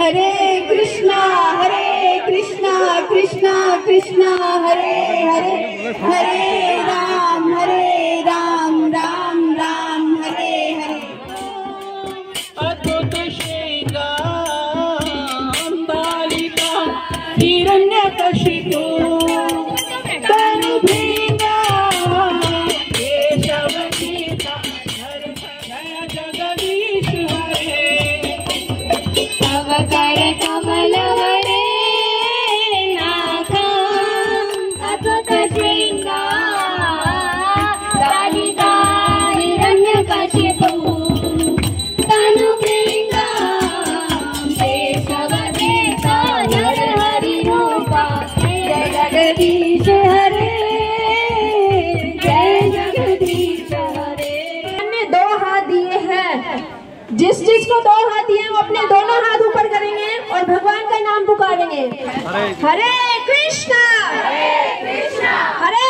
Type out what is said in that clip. हरे कृष्णा कृष्णा कृष्णा हरे हरे हरे राम राम राम हरे हरे। अद्भुत शेखर बालिका हिरण्यकशिपु हरे कृष्णा हरे